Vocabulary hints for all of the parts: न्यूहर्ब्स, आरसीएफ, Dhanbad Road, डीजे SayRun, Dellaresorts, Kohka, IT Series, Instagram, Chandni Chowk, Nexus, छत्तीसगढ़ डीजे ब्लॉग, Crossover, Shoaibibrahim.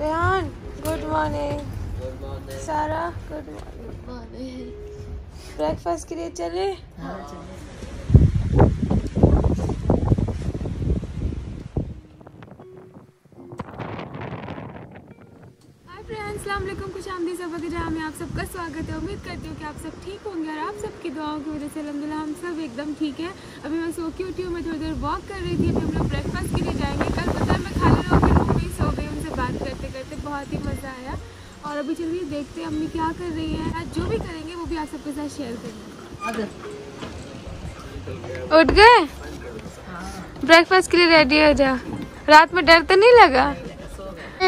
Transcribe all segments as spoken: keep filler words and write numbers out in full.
Rehan good morning. Sara good morning. Breakfast के लिए चले? हाँ चले। हाय फ्रेंड्स, अस्सलाम वालेकुम। खुश आमदी सबके जहाँ में आप सबका स्वागत है। उम्मीद करती हूँ कि आप सब ठीक होंगे और आप सबकी दुआओं की वजह से अल्हम्दुलिल्लाह हम सब एकदम ठीक है। अभी मैं सो के उठी हूँ, मैं थोड़ी देर वॉक कर रही थी। अभी हम लोग ब्रेकफास्ट के लिए जाएंगे। कल पता है मैं खाली लोगों के रूम में ही सो गई, उनसे बात करते करते बहुत ही मज़ा आया। और अभी चलिए देखते हैं अम्मी क्या कर रही हैं। आज जो भी करेंगे वो भी आप सबके साथ शेयर करेंगे। उठ गए? ब्रेकफास्ट के लिए रेडी हो जा। रात में डर तो नहीं लगा?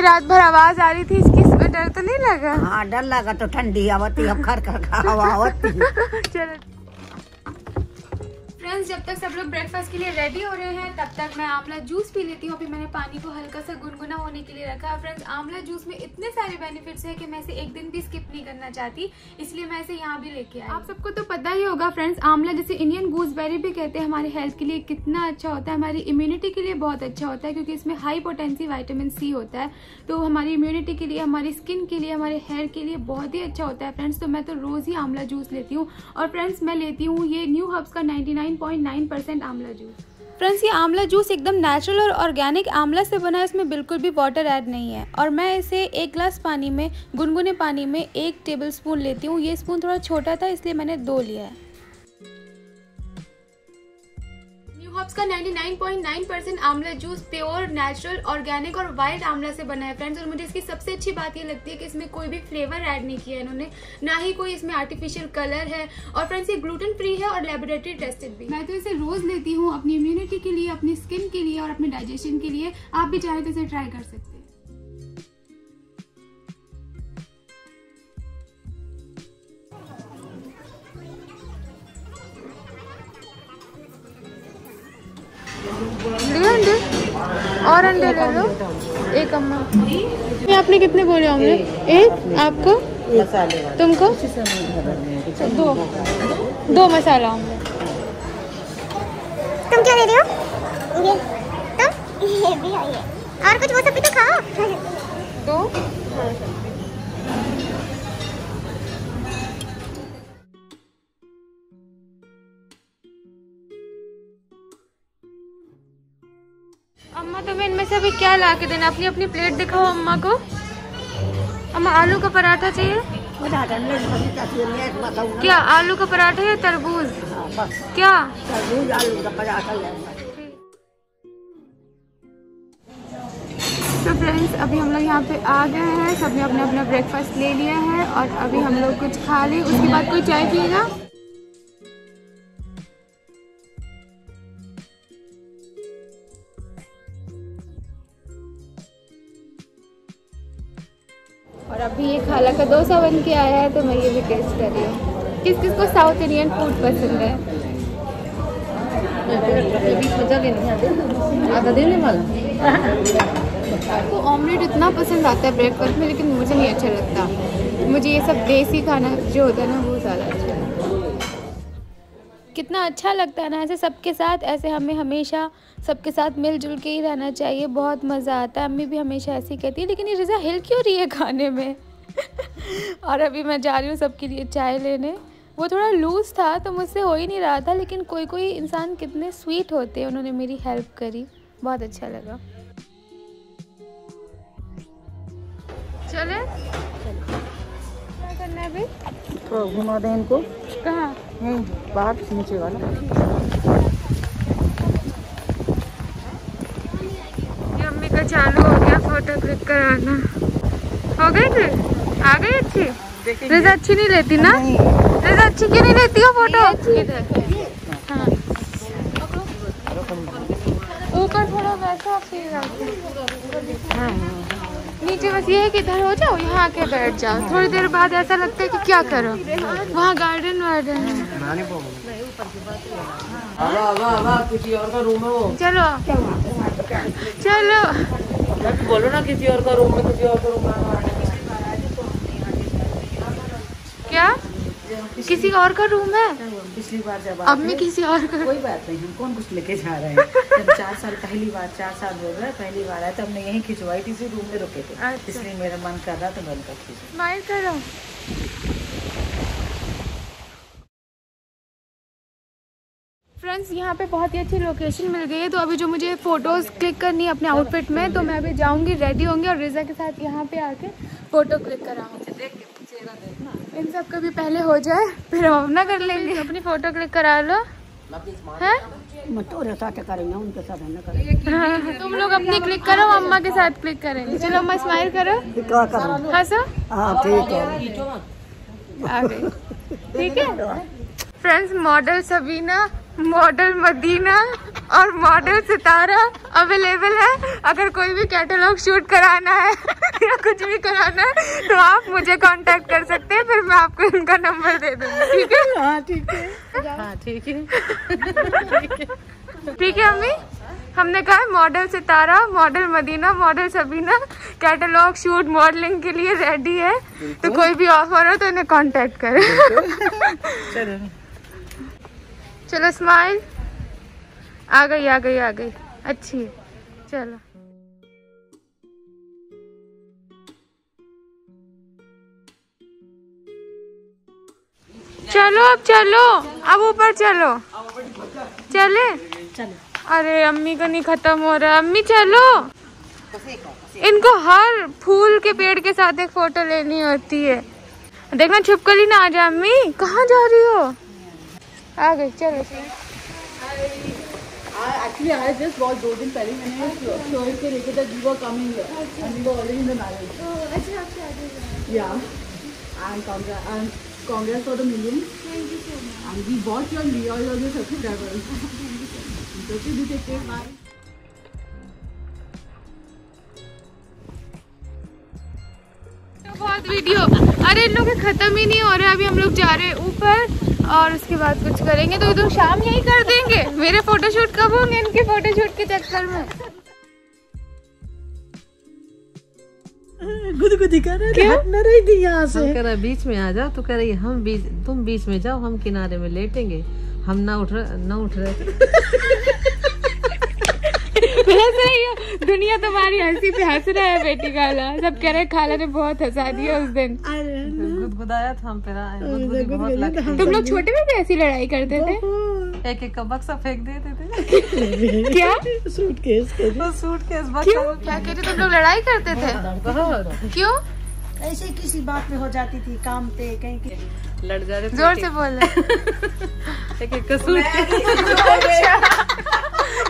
रात भर आवाज़ आ रही थी इसकी, डर तो नहीं लगा? हाँ डर लगा तो ठंडी आवती अब खर खर हवा आवती। चलो फ्रेंड्स, जब तक सब लोग ब्रेकफास्ट के लिए रेडी हो रहे हैं तब तक मैं आंवला जूस पी लेती हूँ। अभी मैंने पानी को हल्का सा गुनगुना होने के लिए रखा है। फ्रेंड्स आंवला जूस में इतने सारे बेनिफिट्स हैं कि मैं इसे एक दिन भी स्किप नहीं करना चाहती, इसलिए मैं इसे यहाँ भी लेके आई। आप सबको तो पता ही होगा फ्रेंड्स, आंवला जिसे इंडियन गूसबेरी भी कहते हैं हमारी हेल्थ के लिए कितना अच्छा होता है। हमारी इम्यूनिटी के लिए बहुत अच्छा होता है क्योंकि इसमें हाई पोटेंसी विटामिन सी होता है, तो हमारी इम्यूनिटी के लिए, हमारी स्किन के लिए, हमारे हेयर के लिए बहुत ही अच्छा होता है। फ्रेंड्स तो मैं तो रोज़ ही आंवला जूस लेती हूँ। और फ्रेंड्स मैं लेती हूँ ये न्यूहर्ब्स का ninety nine point nine percent आंवला जूस। फ्रेंड्स ये आंवला जूस एकदम नेचुरल और ऑर्गेनिक आंवला से बना है, इसमें बिल्कुल भी वाटर ऐड नहीं है। और मैं इसे एक ग्लास पानी में, गुनगुने पानी में एक टेबलस्पून लेती हूँ। ये स्पून थोड़ा छोटा था इसलिए मैंने दो लिया है। न्यूहर्ब्स का निन्यानवे पॉइंट नौ परसेंट आंवला जूस प्योर, नेचुरल, ऑर्गेनिक और वाइल्ड आंवला से बना है। फ्रेंड्स और मुझे इसकी सबसे अच्छी बात ये लगती है कि इसमें कोई भी फ्लेवर ऐड नहीं किया है इन्होंने, ना ही कोई इसमें आर्टिफिशियल कलर है। और फ्रेंड्स ये ग्लूटेन फ्री है और लेबोरेटरी टेस्टेड भी। मैं तो इसे रोज लेती हूँ अपनी इम्यूनिटी के लिए, अपनी स्किन के लिए और अपने डाइजेशन के लिए। आप भी चाहे तो इसे ट्राई कर सकते हैं। और अंडे ले लो एक अम्मा। आपने कितने बोले हमने? एक आपको, तुमको दो दो मसाला होंगे। तुम क्या ले रहे हो? ये तुम ये भी है ये और कुछ, वो सब भी तो खाओ। दो अम्मा, तुम्हें इनमें से अभी क्या ला के देना? अपनी अपनी प्लेट दिखाओ अम्मा को। अम्मा आलू का पराठा चाहिए क्या? आलू का पराठा या तरबूज? क्या तरबूज? आलू का पराठा। तो फ्रेंड्स अभी हम लोग यहाँ पे आ गए हैं, सबने अपना अपना ब्रेकफास्ट ले लिया है और अभी हम लोग कुछ खा ले, उसके बाद कोई चाय पिएगा। और अभी ये खाला का डोसा बन के आया है तो मैं ये भी टेस्ट कर रही हूँ। किस किस को साउथ इंडियन फूड पसंद है? आपको ऑमलेट इतना पसंद आता है ब्रेकफास्ट में, लेकिन मुझे नहीं अच्छा लगता। मुझे ये सब देसी खाना जो होता है ना वो ज़्यादा अच्छा है। कितना अच्छा लगता है ना ऐसे सबके साथ, ऐसे हमें हमेशा सबके साथ मिलजुल के ही रहना चाहिए, बहुत मज़ा आता है। अम्मी भी हमेशा ऐसी कहती है, लेकिन ये रज़ा हिल क्यों रही है खाने में? और अभी मैं जा रही हूँ सबके लिए चाय लेने। वो थोड़ा लूज़ था तो मुझसे हो ही नहीं रहा था, लेकिन कोई कोई इंसान कितने स्वीट होते हैं, उन्होंने मेरी हेल्प करी, बहुत अच्छा लगा। चले क्या करना है अभी? तो घुमा दें इनको। कहाँ? नहीं बाहर नीचे वाला। चालू हो गया फोटो क्लिक कराना। हो गई क्लिक? आ गई अच्छी? रिजा अच्छी नहीं लेती ना? रिजा अच्छी क्यों नहीं लेती हो फोटो? हाँ ऊपर थोड़ा वैसा फील आता है, नीचे बस ये है कि इधर हो जाओ, यहाँ आके बैठ जाओ। थोड़ी देर बाद ऐसा लगता है कि क्या करो, वहाँ गार्डन वार्डन है। चलो चलो बोलो ना, किसी और का रूम में, किसी और का रूम में क्या किसी और का रूम है, पिछली बार जब अब में किसी और का, कोई बात नहीं, हम कौन कुछ लेके जा रहे हैं। जब चार साल पहली बार चार साल हो गए पहली बार आया तो हमने यही खिंचवाई थी, इसी रूम में रुके थे, इसलिए मेरा मन कर रहा तो मन कर रहा हूँ। फ्रेंड्स यहाँ पे बहुत ही अच्छी लोकेशन मिल गई है, तो अभी जो मुझे फ़ोटोज़ क्लिक करनी है अपने आउटफिट में, तो मैं अभी जाऊँगी, रेडी होंगी और रिजा के साथ यहाँ पे आके फ़ोटो क्लिक कराऊँगी। देख इन सब का भी पहले हो जाए फिर हम अपना कर लेंगे। अपनी फ़ोटो क्लिक करा लो है? उनके साथ करेंगे, तुम लोग अपनी क्लिक करो, अम्मा के साथ क्लिक करेंगे। चलो अम्मा स्माइल करो। हाँ सर ठीक है। Friends model Sabina, model Madina और मॉडल सितारा अवेलेबल है। अगर कोई भी कैटलॉग शूट कराना है या कुछ भी कराना है तो आप मुझे कांटेक्ट कर सकते हैं, फिर मैं आपको इनका नंबर दे दूँगी। ठीक है हाँ ठीक है हाँ ठीक है ठीक है। अम्मी हमने कहा model Sitara, model Madina, model Sabina catalogue shoot modelling के लिए रेडी है, तो कोई भी ऑफर हो तो इन्हें कांटेक्ट करें। चलो स्माइल, आ गई आ गई आ गई, अच्छी है। चलो चलो अब चलो, अब ऊपर चलो। चले अरे अम्मी का नहीं खत्म हो रहा। अम्मी चलो, इनको हर फूल के पेड़ के साथ एक फोटो लेनी होती है। देखना छुपकली ना आ जाए। अम्मी कहाँ जा रही हो? आ गई चलो। एक्चुअली आई जस्ट बहुत दो दिन पहले मैंने के लेके था जीवा कमिंग या and congress for the million. And we bought your real your subscriber. बहुत वीडियो, अरे इन लोग खत्म ही नहीं हो रहे। अभी हम लोग जा रहे हैं ऊपर और उसके बाद कुछ करेंगे, तो तुम शाम यही कर देंगे। मेरे फोटोशूट कब होंगे इनके फोटोशूट के चक्कर में? गुदगुदी कर रहे हट न रही थी यहाँ से। हम कह रहे बीच में आ जाओ, तो कह रही हम बीच, तुम बीच में जाओ, हम किनारे में लेटेंगे। हम ना उठ रहे ना उठ रहे। दुनिया तुम्हारी हंसी पे हंस रहा है बेटी। खाला सब कह रहे खाला ने बहुत हंसा दिया उस दिन। गुदगुदाया था हम पे ना, गुदगुदी बहुत लगती है। तुम लोग छोटे में भी ऐसी लड़ाई करते थे? एक एक का बक्सा फेंक देते थे। क्या सूटकेस? तो सूटकेस बक्सा क्या कहते? तुम लोग लड़ाई करते थे क्यों? ऐसे किसी बात में हो जाती थी, काम पे कहीं लड़ जाते। जोर से बोल रहे। एक एक का सूटकेस।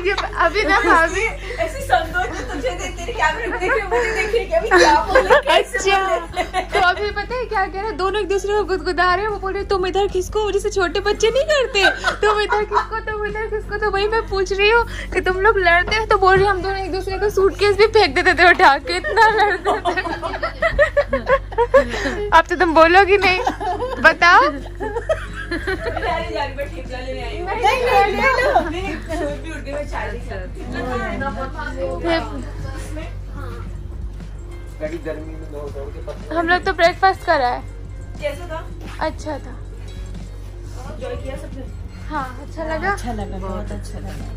ये अभी ना भाभी ऐसी संतोष तो तुझे दे, तेरे कैमरे में देख रहे मुझे देख रही, अभी क्या बोल रहे कैसे बोल रहे? तो अभी पता है क्या कह रहे? दोनों एक दूसरे को गुदगुदा रहे हैं। वो बोल रहे तुम इधर किसको, जैसे छोटे बच्चे नहीं करते, तुम इधर किसको, तुम इधर किसको। तो वही मैं पूछ रही हूँ कि तुम लोग लड़ते हैं, तो बोल रहे हम दोनों एक दूसरे को सूटकेस भी फेंक देते थे उठा के, इतना लड़ते थे। अब तो तुम बोलोगी नहीं, बताओ। हम लोग तो ब्रेकफास्ट करा है। कैसा था? अच्छा था। एंजॉय किया सबने? हाँ अच्छा लगा, अच्छा लगा, बहुत अच्छा लगा।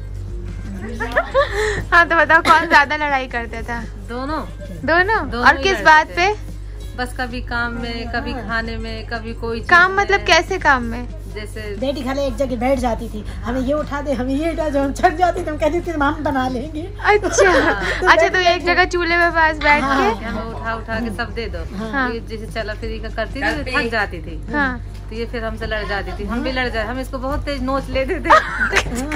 हाँ तो बताओ कौन ज्यादा लड़ाई करते था? दोनों दोनों। और किस बात पे? बस कभी काम में, कभी खाने में, कभी कोई काम। मतलब कैसे काम में? जैसे बेटी खाले एक जगह बैठ जाती थी, हमें ये उठा दे, हमें ये उठा दे, हम छट जाती थी, हम कहती थी हम बना लेंगे। अच्छा तो अच्छा तो एक जगह चूल्हे पे पास बैठ के उठा उठा के सब दे दो, जैसे चला फिरी का करती थी, थक जाती थी। तो ये फिर हमसे लड़ जाती थी, हम भी लड़ जाते, हम इसको बहुत तेज नोच लेते थे,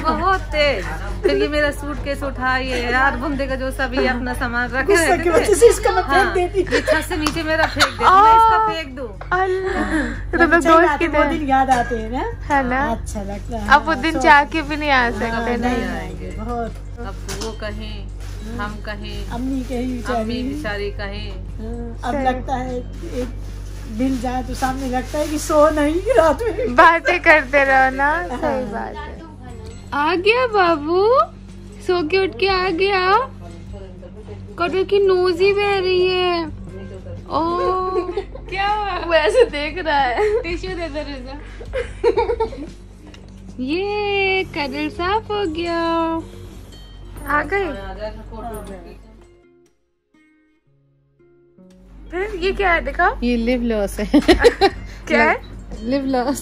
बहुत तेज। फिर ये मेरा सूट केस उठा, ये यार बुंदे का जो सभी अपना सामान रखे रहते थे, छत से नीचे मेरा फेंक दे, मैं इसका फेंक दूं। वो दिन याद आते हैं ना, है ना? अच्छा लगता है। अब वो दिन चाह के भी नहीं आ सकते। नहीं आएंगे बहुत। अब वो कहीं, हम कहीं, अम्मी कहीं, अम्मी बेचारी कहीं। अब लगता है मिल जाए तो सामने लगता है कि सो नहीं, रात में बातें करते रहो ना। सही बात है। आ गया बाबू, सो के उठ के आ गया। कटोर की नोज ही बह रही है। ओह क्या हुआ? वो ऐसे देख रहा है। टिश्यू दे दे रिजा। ये कडल साफ हो गया। आ गई। फिर ये क्या है दिखाओ? ये लिव लॉस है। क्या है? Live loss.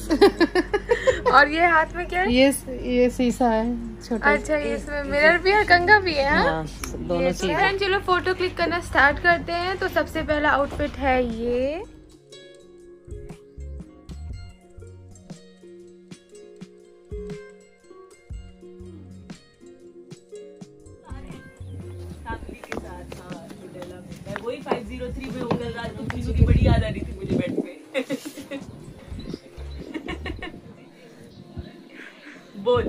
और ये हाथ में क्या है? ये ये शीशा है छोटा। अच्छा, इसमें मिरर भी है, कंघा भी है। हाँ, दोनों चीजें। चलो फोटो क्लिक करना स्टार्ट करते हैं। तो सबसे पहला आउटफिट है ये। वही पाँच सौ तीन पे उंगल रात को चीजों की बड़ी याद आ रही थी मुझे बेड पे। बोल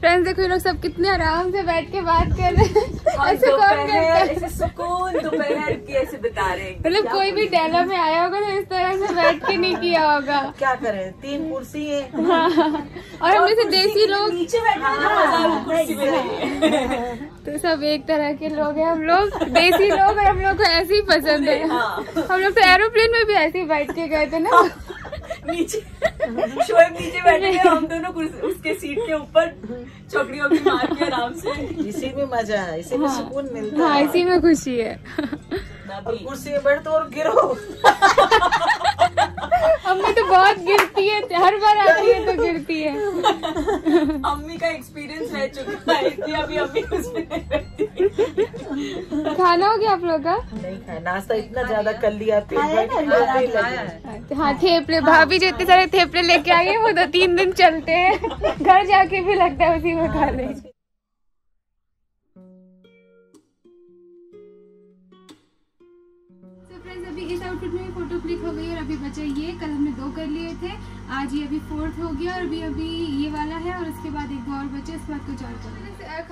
फ्रेंड्स, देखो ये लोग सब कितने आराम से बैठ के बात कर रहे हैं। ऐसे कौन करता है? ऐसे सुकून दोपहर की ऐसे बता रहे हैं। मतलब कोई भी डेला में आया होगा तो इस तरह से बैठ के नहीं किया होगा। क्या करें, तीन कुर्सी है। और हम जैसे देसी लोग नीचे बैठे हैं तो सब एक तरह के लोग हैं। हम लोग देसी लोग और हम लोग को ऐसे ही पसंद है। हम लोग तो एरोप्लेन में भी ऐसे ही बैठ के गए थे ना, नीचे शोएब नीचे बैठे हैं, हम दोनों उसके सीट के ऊपर चौकड़ियों की मार के आराम से। इसी में मजा है, इसी में सुकून मिलता है। हाँ, इसी में खुशी है। कुर्सी में बैठो और गिरो। अम्मी तो बहुत गिरती है, हर बार आती है तो गिरती है। अम्मी का एक्सपीरियंस रह चुका है, इसलिए अभी अम्मी उसमें नहीं बैठती। खाना हो गया आप लोग का? नहीं खाया, नाश्ता इतना ज्यादा कर लिया पेट। हाँ, थेपले भाभी जो इतने सारे थेपले लेके आई है वो दो तीन दिन चलते हैं, घर जाके भी लगता है उसी में खा ले। फोटो क्लिक हो गई और अभी बचा ये, कल हमने दो कर लिए थे, आज ये अभी फोर्थ हो गया और अभी अभी ये वाला है और उसके बाद एक और बचा, उसके बाद कुछ और करना।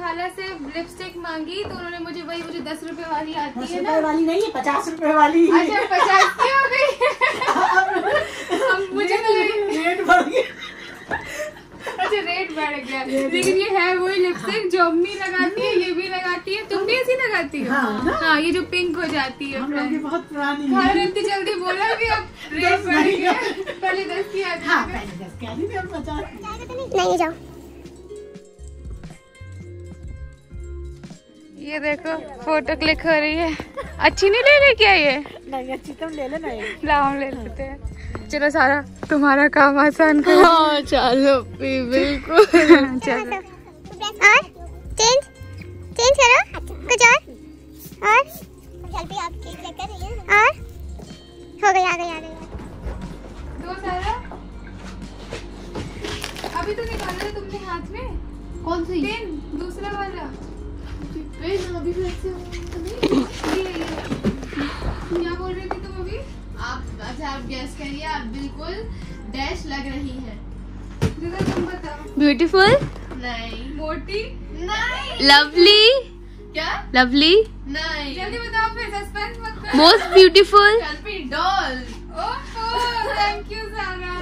खाला से लिपस्टिक मांगी तो उन्होंने मुझे वही, मुझे दस रुपए वाली आती है ना, वाली नहीं है, पचास रुपए वाली। अच्छा, पचास की हो गई। मुझे अच्छा रेट बढ़ गया, लेकिन ये है वही लिपस्टिक जो अम्मी लगाती है, ये भी लगाती है, तुम भी ऐसी लगाती हो? हाँ, हाँ, ये जो पिंक हो जाती है। हम लोग बहुत पुरानी है। इतनी जल्दी बोला कि अब रेट बढ़ गया, पहले दस की आती है, पहले दस की आती थी, अब पचास। नहीं जाओ, ये देखो फोटो क्लिक हो रही है। अच्छी नहीं ले रही क्या ये? नहीं अच्छी, तुम ले लेना, लाओ हम ले लेते हैं। चलो सारा तुम्हारा काम आसान करो। हाँ चलो, बिल्कुल चलो। और चेंज चेंज करो कुछ और, और जल्दी आप केक लेकर आइए। और हो गया, आ गया, आ गया। दो सारा अभी तो निकाला तुमने हाथ में, कौन सी पेन? दूसरा वाला पेन अभी फिर से ये ये क्या बोल रही थी तुम अभी? आप अच्छा, आप गैस करिए, आप बिल्कुल डैश लग रही है। तुम बताओ, ब्यूटीफुल नहीं, मोटी नहीं, लवली क्या? लवली नहीं, जल्दी बताओ फिर, सस्पेंस मत करो। Most beautiful doll. ओहो, थैंक यू सारा।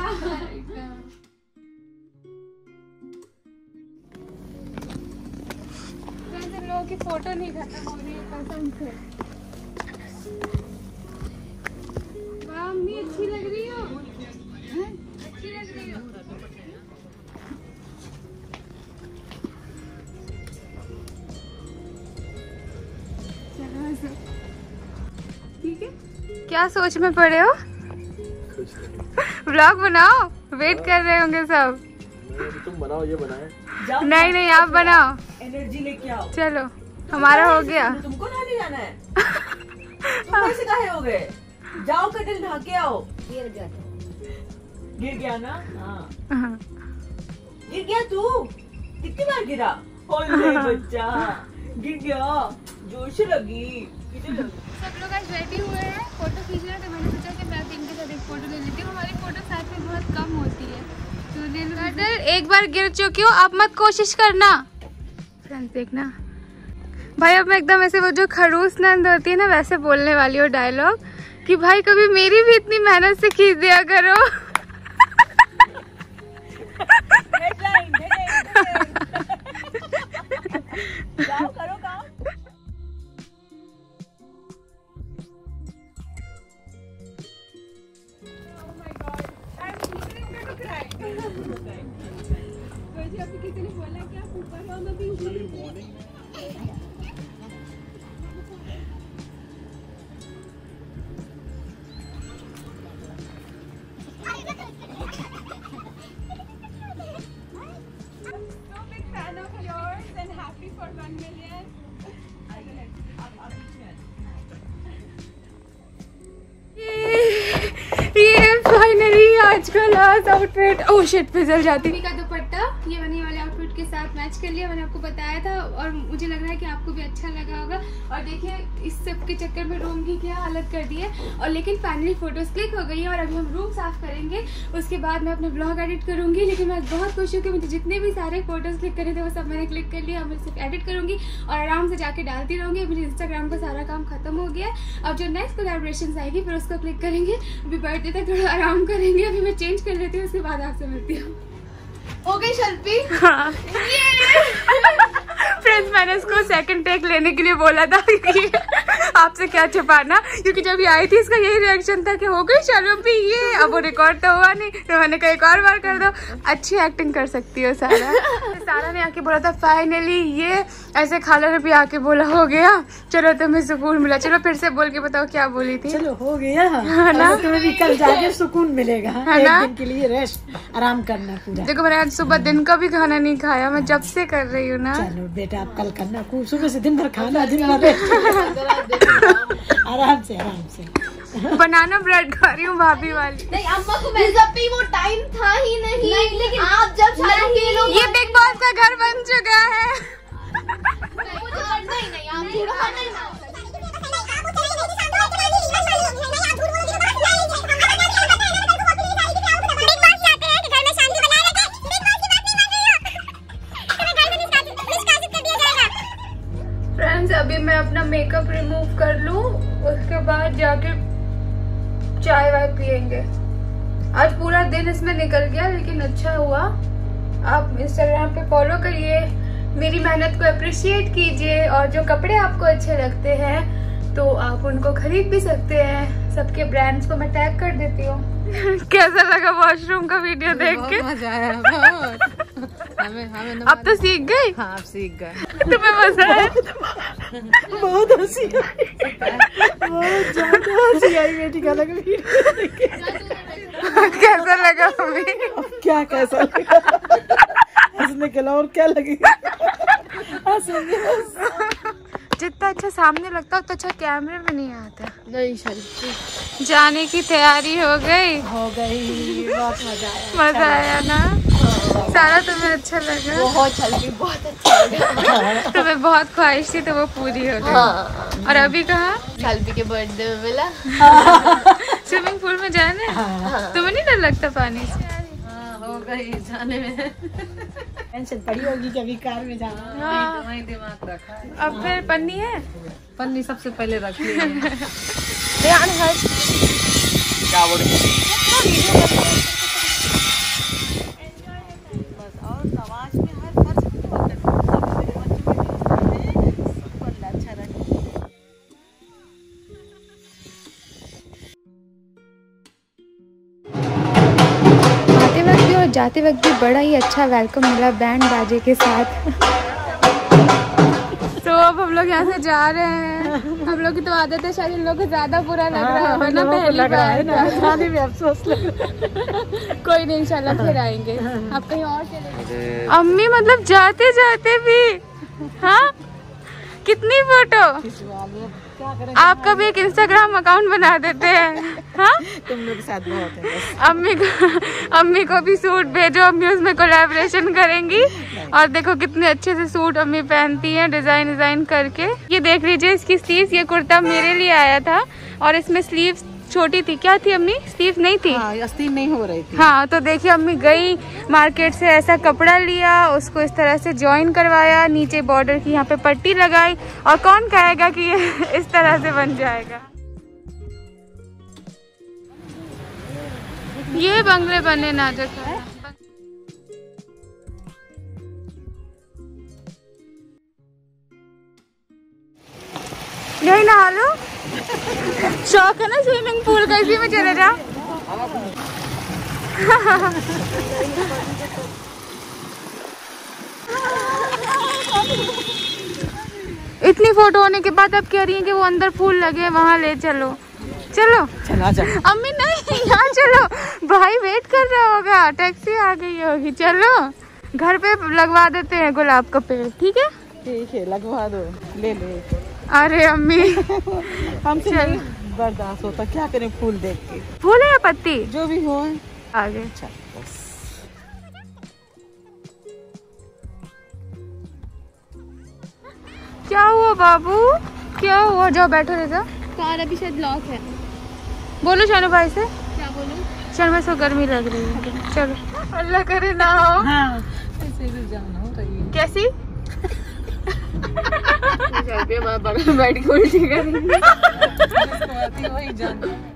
इन लोगों की फोटो नहीं खत्म हो रही है, कसम से। मम्मी अच्छी लग रही हो, अच्छी लग रही हो। ठीक है, क्या सोच में पड़े हो? व्लॉग बनाओ, वेट कर रहे होंगे सब। नहीं, तुम बनाओ, ये बनाए। नहीं नहीं, आप बनाओ, एनर्जी लेके आओ। चलो हमारा हो गया। तुमको नहाने जाना है? तुम कैसे काहे हो गए? जाओ कटल ढा के आओ। गिर गया, गिर गया ना? हाँ, गिर गया। तू कितनी बार गिरा? ओले बच्चा, गिर गया, जोश लगी, कितने लगी। सब लोग आज बैठे हुए हैं, फोटो खींच रहे हैं, तो मैंने सोचा कि मैं इनके साथ एक फोटो ले लेती हूँ। हमारी फोटो साथ में बहुत कम होती है। तो कटल एक बार गिर चुकी हो, आप मत कोशिश करना। फ्रेंड्स देखना भाई, अब मैं एकदम ऐसे वो जो खड़ूस नंद होती है ना, वैसे बोलने वाली हो डायलॉग कि भाई कभी मेरी भी इतनी मेहनत से खींच दिया करो। देखें, देखें, देखें। जाओ, करो काम। नेचुरल आज आउटफिट, ओह शिट फिसल जाती। का दुपट्टा ये बनी वाले आउटफिट के साथ मैच कर लिया, मैंने आपको बताया था और मुझे लग रहा है कि आपको भी अच्छा लगा होगा। और देखिए इस सब के चक्कर में रूम की क्या हालत कर दी है, और लेकिन फाइनली फोटोज क्लिक हो गई है और अभी हम रूम साफ करेंगे, उसके बाद मैं अपना ब्लॉग एडिट करूँगी। लेकिन मैं बहुत खुश हूँ कि मुझे जितने भी सारे फोटोज क्लिक करे थे वो सब मैंने क्लिक कर लिया, मैं सिर्फ एडिट करूँगी और आराम से जाके डालती रहूँगी। मेरे इंस्टाग्राम का सारा काम खत्म हो गया, अब जो नेक्स्ट कोलैबोरेशन आएगी फिर उसको क्लिक करेंगे। अभी बर्थडे तक थोड़ा आराम करेंगे, अभी मैं चेंज कर लेती हूँ, उसके बाद आपसे मिलती हूँ। ओके शिल्पी, हाँ फ्रेंड्स मैंने इसको सेकंड टेक लेने के लिए बोला था कि आपसे क्या छुपाना, क्योंकि जब ये आई थी इसका यही रिएक्शन था कि हो गई शिल्पी ये, अब वो रिकॉर्ड तो हुआ नहीं तो मैंने कहा एक और बार कर दो, अच्छी एक्टिंग कर सकती हो सारा। सारा ने आके बोला था फाइनली ये, ऐसे खाला ने भी आके बोला हो गया, चलो तुम्हें सुकून मिला। चलो फिर से बोल के बताओ क्या बोली थी। चलो हो गया है ना, तुम्हें भी कल जाके सुकून मिलेगा, है ना, दिन के लिए रेस्ट आराम करना। देखो मैंने आज सुबह दिन का भी खाना नहीं खाया, मैं जब से कर रही हूँ ना। चलो बेटा आप कल करना, सुबह से दिन भर खाना, दिन भर आराम से आराम से। बनाना ब्रेड खा रही हूँ भाभी वाली। नहीं अम्मा को भी वो टाइम था ही नहीं, नहीं लेकिन आप जब लोग ये बिग बॉस का घर बन चुका है। फ्रेंड्स अभी मैं अपना मेकअप रिमूव कर लूँ, उसके बाद जाके चाय वाय पियेंगे। आज पूरा दिन इसमें निकल गया लेकिन अच्छा हुआ। आप इंस्टाग्राम पे फॉलो करिए, मेरी मेहनत को अप्रिशिएट कीजिए, और जो कपड़े आपको अच्छे लगते हैं तो आप उनको खरीद भी सकते हैं। सबके ब्रांड्स को मैं टैग कर देती हूँ। कैसा लगा वॉशरूम का वीडियो देख के? मजा आया। हमें हमें अब तो सीख गए। हाँ आप सीख गए, तुम्हें मजा आया? बहुत हंसी आई, बहुत ज्यादा हंसी आई बेटी। का लगा कैसा लगा हमें? क्या कैसा लगा? हंसने के अलावा और क्या लगेगा? जितना अच्छा सामने लगता उतना अच्छा कैमरे में नहीं आता। नहीं शरीफ जाने की तैयारी हो गई, हो गई। बहुत मजा आया, मजा आया ना सारा? तुम्हें अच्छा लगा? बहुत शरीफ बहुत अच्छा लगा। तुम्हें बहुत ख्वाहिश थी तो वो पूरी हो गई। हाँ। और अभी कहाँ शरीफ के बर्थडे में मिला। स्विमिंग पूल में जाना है? तुम्हें नहीं डर लगता पानी से? हो गई जाने में। टेंशन पड़ी होगी कभी कार में जाना। हाँ। तो दिमाग रखा है। अब फिर पन्नी है, पन्नी सबसे पहले रख ली। क्या बोले बस, और समाज में हर फर्ज अच्छा रखे। जाते वक्त भी बड़ा ही अच्छा वेलकम मिला बैंड बाजे के साथ। तो अब हम लोग यहाँ से जा रहे हैं। हम लोग की तो आदत है, शायद इन लोगों को ज्यादा बुरा लग रहा है ना, पहली बार जाने में अफसोस लग रहा है। कोई नहीं इंशाल्लाह फिर आएंगे। आप कहीं और चले गए अम्मी, मतलब जाते जाते भी। हाँ कितनी फोटो आपका भी एक इंस्टाग्राम अकाउंट बना देते हैं। हाँ तुम लोग साथ में होते हैं। अम्मी को अम्मी को भी सूट भेजो, अम्मी उसमें कोलैबोरेशन करेंगी। और देखो कितने अच्छे से सूट अम्मी पहनती हैं, डिजाइन डिजाइन करके। ये देख लीजिए इसकी स्लीव्स, ये कुर्ता मेरे लिए आया था और इसमें स्लीव्स छोटी थी। क्या थी अम्मी? स्लीव नहीं थी। हाँ, स्लीव नहीं हो रही थी। हाँ तो देखिए अम्मी गई मार्केट से, ऐसा कपड़ा लिया, उसको इस तरह से ज्वाइन करवाया, नीचे बॉर्डर की यहाँ पे पट्टी लगाई, और कौन कहेगा कि ये इस तरह से बन जाएगा। ये बंगले बने नाजुक है। नहीं नहालो? शौक है ना स्विमिंग पूल का, इसी में चले जाओ। इतनी फोटो होने के बाद आप कह रही हैं कि वो अंदर फूल लगे वहाँ ले चलो। चलो चला जा। अम्मी नहीं यहाँ चलो, भाई वेट कर रहा होगा, टैक्सी आ गई होगी। चलो घर पे लगवा देते हैं गुलाब का पेड़, ठीक है? ठीक है लगवा दो, ले ले। अरे अम्मी हमसे बर्दाश्त होता, क्या करें फूल देख के। फूल है या पत्ती? जो भी हो आगे चल बस। क्या हुआ बाबू, क्या हुआ? जाओ बैठो रेजा, कार अभी शायद लॉक है। बोलो शानू भाई से, क्या बोलूं? शानू भाई से गर्मी लग रही है। चलो अल्लाह करे ना हो। हाँ। कैसी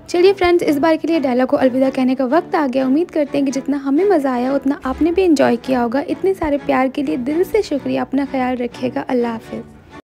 चलिए फ्रेंड्स, इस बार के लिए डायलॉग को अलविदा कहने का वक्त आ गया। उम्मीद करते हैं कि जितना हमें मज़ा आया उतना आपने भी एंजॉय किया होगा। इतने सारे प्यार के लिए दिल से शुक्रिया। अपना ख्याल रखिएगा। अल्लाह हाफिज़।